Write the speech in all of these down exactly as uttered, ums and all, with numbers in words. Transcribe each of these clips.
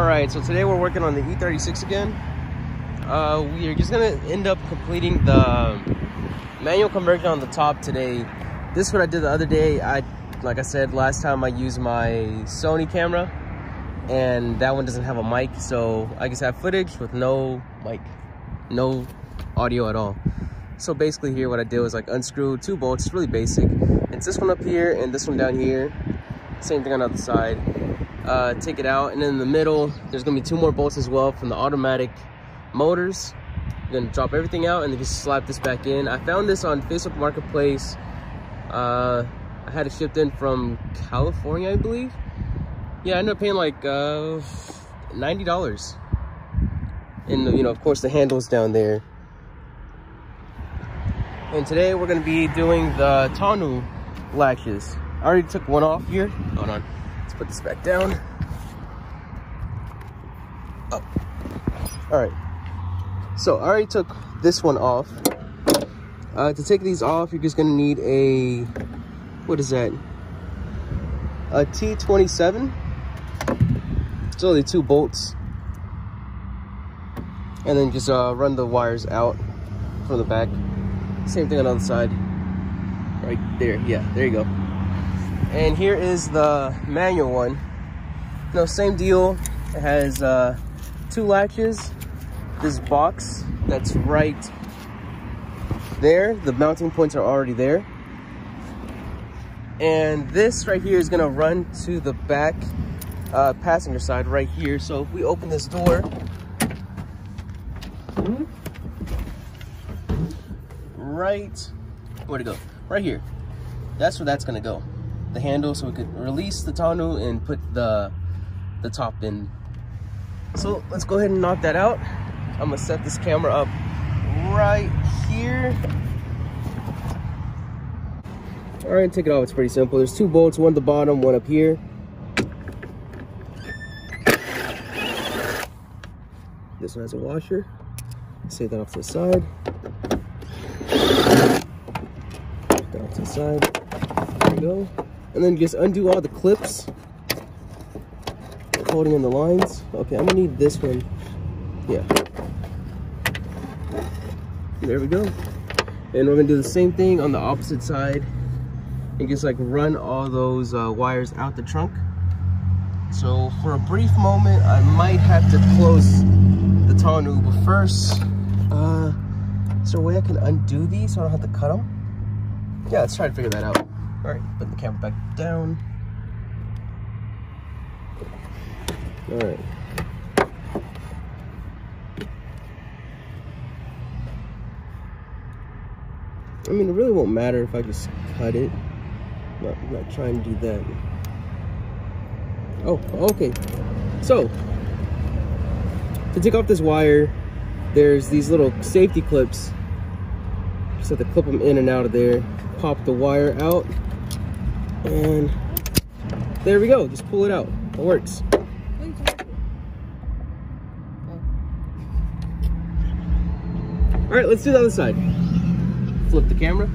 Alright, so today we're working on the E thirty-six again. Uh, we are just going to end up completing the manual conversion on the top today. This is what I did the other day. I, like I said last time, I used my Sony camera, and that one doesn't have a mic, so I just have footage with no mic, no audio at all. So basically here what I did was like unscrew two bolts. It's really basic. It's this one up here and this one down here. Same thing on the other side. Uh, take it out, and then in the middle there's gonna be two more bolts as well from the automatic motors. I'm gonna drop everything out and then just slap this back in. I found this on Facebook Marketplace. Uh, I had it shipped in from California, I believe. Yeah, I ended up paying like uh, ninety dollars. And you know, of course, the handle's down there. And today we're gonna be doing the tonneau latches. I already took one off here. Hold on. Let's put this back down. Up. Alright. So I already took this one off. Uh, to take these off, you're just gonna need a, what is that? A T twenty-seven. It's only two bolts. And then just uh, run the wires out from the back. Same thing on the other side. Right there. Yeah, there you go. And here is the manual one. No, same deal. It has uh, two latches. This box that's right there. The mounting points are already there. And this right here is gonna run to the back uh, passenger side right here. So if we open this door, right, where'd it go? Right here. That's where that's gonna go. The handle, so we could release the tonneau and put the the top in. So let's go ahead and knock that out. I'm gonna set this camera up right here. All right, take it off. It's pretty simple. There's two bolts, one at the bottom, one up here. This one has a washer. Save that off to the side. Take that off to the side. There we go. And then just undo all the clips holding in the lines. Okay, I'm gonna need this one. Yeah. There we go. And we're gonna do the same thing on the opposite side and just like run all those uh, wires out the trunk. So for a brief moment, I might have to close the tonneau, but first, uh, is there a way I can undo these so I don't have to cut them? Yeah, let's try to figure that out. All right, put the camera back down. All right. I mean, it really won't matter if I just cut it. I'm not, I'm not trying to do that. Oh, okay. So, to take off this wire, there's these little safety clips. Just have to clip them in and out of there. Pop the wire out. And there we go, just pull it out. It works. All right, let's do the other side. Flip the camera.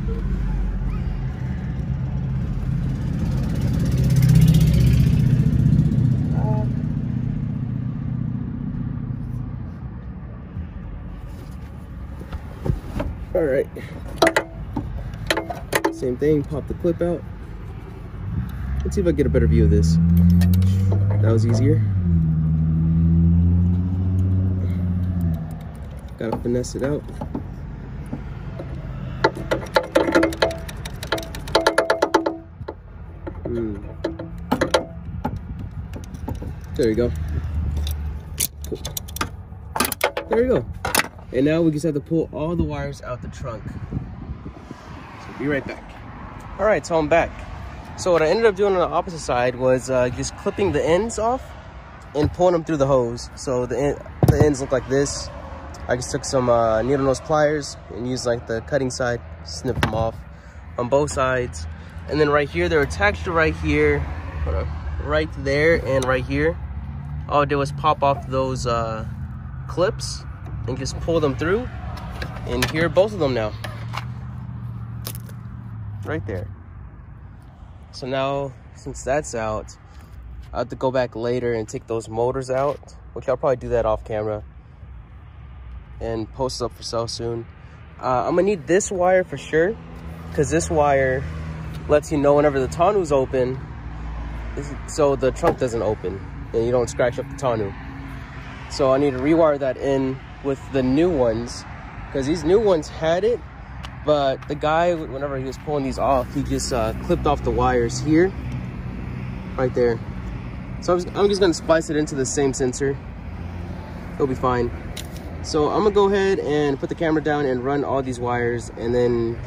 All right. Same thing, pop the clip out. Let's see if I get a better view of this. That was easier. Gotta finesse it out. Mm. There you go. Cool. There you go. And now we just have to pull all the wires out the trunk. So be right back. All right, so I'm back. So what I ended up doing on the opposite side was uh, just clipping the ends off and pulling them through the hose. So the, en the ends look like this. I just took some uh, needle nose pliers and used like the cutting side, snip them off on both sides. And then right here, they're attached to right here, hold on, right there and right here. All I did was pop off those uh, clips and just pull them through. And here are both of them now. Right there. So now, since that's out, I have to go back later and take those motors out, which I'll probably do that off camera and post up for sale soon. Uh, I'm gonna need this wire for sure, because this wire lets you know whenever the tonneu's open, so the trunk doesn't open and you don't scratch up the tonneau. So I need to rewire that in with the new ones, because these new ones had it, but the guy, whenever he was pulling these off, he just uh, clipped off the wires here, right there. So I'm just, I'm just gonna splice it into the same sensor. It'll be fine. So I'm gonna go ahead and put the camera down and run all these wires and then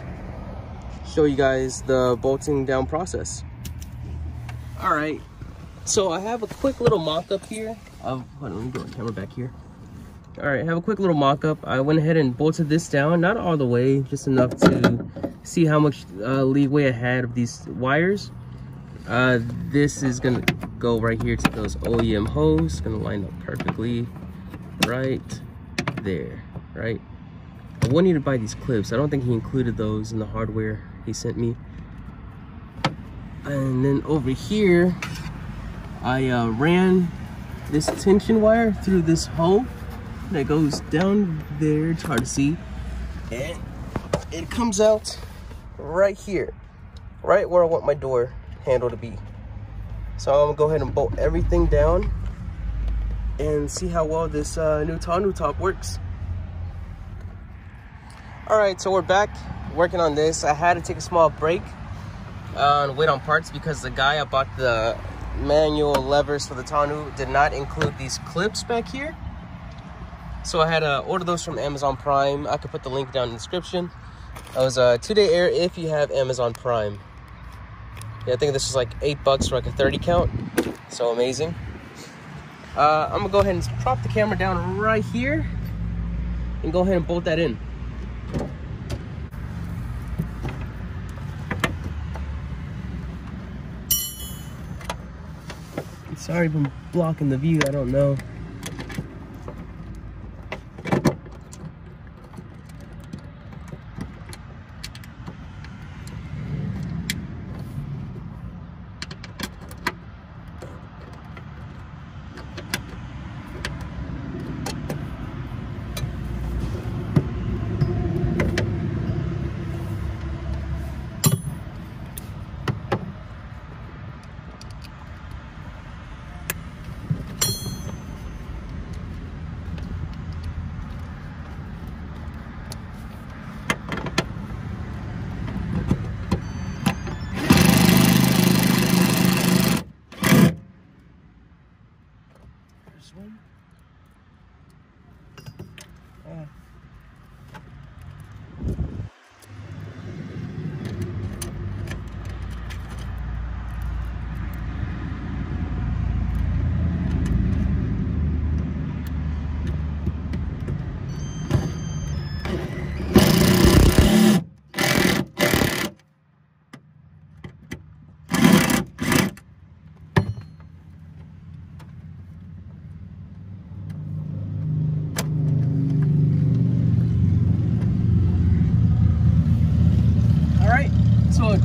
show you guys the bolting down process. All right, so I have a quick little mock-up here. I'll, hold on, let me get my camera back here. All right, I have a quick little mock-up. I went ahead and bolted this down, not all the way, just enough to see how much uh, leeway I had of these wires. Uh, this is gonna go right here to those O E M hoses, gonna line up perfectly right there, right? I will need to buy these clips. I don't think he included those in the hardware he sent me. And then over here, I uh, ran this tension wire through this hole that goes down there. It's hard to see. And it comes out right here, right where I want my door handle to be. So I'm gonna go ahead and bolt everything down and see how well this uh, new tonneau top works. All right, so we're back working on this. I had to take a small break uh, and wait on parts because the guy I bought the manual levers for the tonneau did not include these clips back here. So I had to order those from Amazon Prime. I could put the link down in the description. That was a two-day air if you have Amazon Prime. Yeah, I think this is like eight bucks for like a thirty count. So amazing. Uh, I'm gonna go ahead and prop the camera down right here and go ahead and bolt that in. Sorry if I'm blocking the view, I don't know.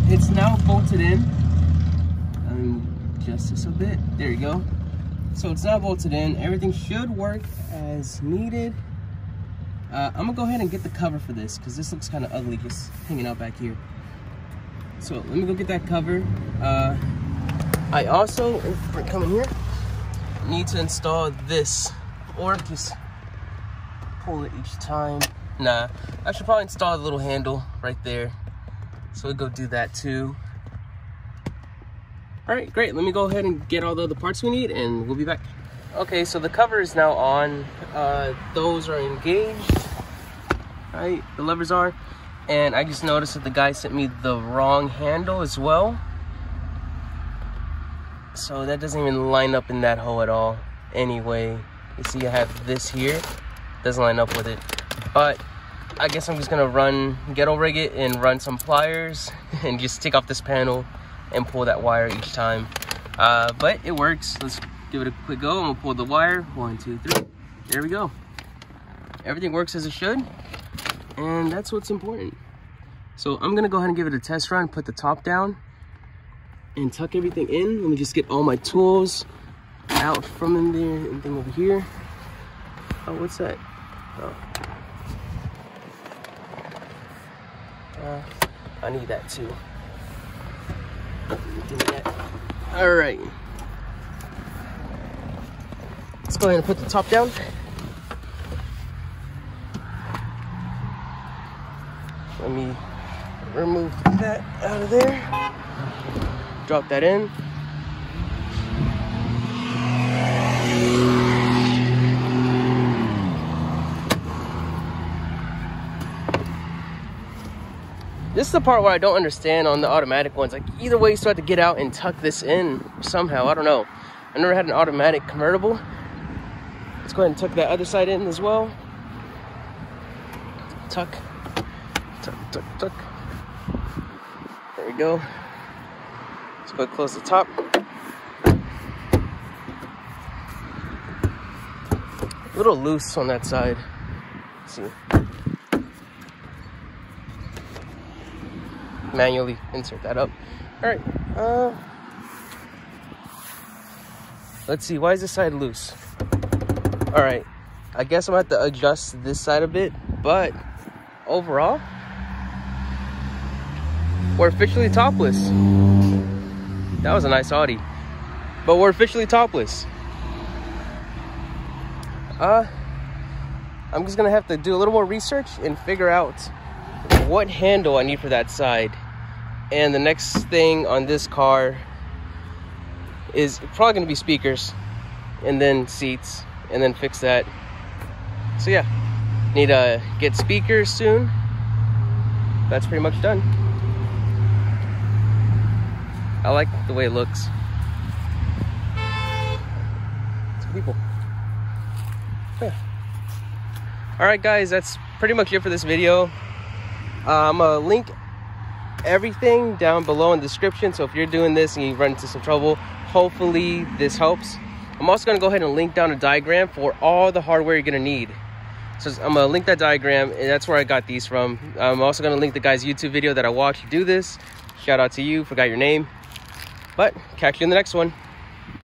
It's now bolted in. Um, just a bit. There you go. So it's now bolted in. Everything should work as needed. Uh, I'm gonna go ahead and get the cover for this because this looks kind of ugly just hanging out back here. So let me go get that cover. Uh, I also, if we're coming here, need to install this, or just pull it each time. Nah, I should probably install the little handle right there. So we'll go do that too. All right, great. Let me go ahead and get all the other parts we need and we'll be back. Okay, so the cover is now on. Uh, those are engaged, right? The levers are. And I just noticed that the guy sent me the wrong handle as well. So that doesn't even line up in that hole at all. Anyway, you see I have this here. Doesn't line up with it, but I guess I'm just gonna run, ghetto rig it and run some pliers and just take off this panel and pull that wire each time. Uh, but it works. Let's give it a quick go. I'm gonna pull the wire. One, two, three. There we go. Everything works as it should. And that's what's important. So I'm gonna go ahead and give it a test run, put the top down. and tuck everything in. Let me just get all my tools out from in there. Anything over here? Oh, what's that? Oh. Uh, I need that too. All right. Let's go ahead and put the top down. Let me remove that out of there. Drop that in. This is the part where I don't understand on the automatic ones. Like, either way, you still have to get out and tuck this in somehow. I don't know. I never had an automatic convertible. Let's go ahead and tuck that other side in as well. Tuck. Tuck, tuck, tuck. There we go. Let's go ahead and close the top. A little loose on that side. Let's see. Manually insert that up. All right. Uh, let's see. Why is this side loose? All right. I guess I'm going to have to adjust this side a bit, but overall, we're officially topless. That was a nice Audi, but we're officially topless. Uh, I'm just gonna have to do a little more research and figure out what handle I need for that side. And the next thing on this car is probably gonna be speakers and then seats and then fix that. So yeah, need to get speakers soon. That's pretty much done. I like the way it looks. Some people. Yeah. All right, guys, that's pretty much it for this video. Uh, I'm gonna link everything down below in the description. So if you're doing this and you run into some trouble, hopefully this helps. I'm also gonna go ahead and link down a diagram for all the hardware you're gonna need. So I'm gonna link that diagram, and that's where I got these from. I'm also gonna link the guy's YouTube video that I watched do this. Shout out to you, forgot your name. But catch you in the next one.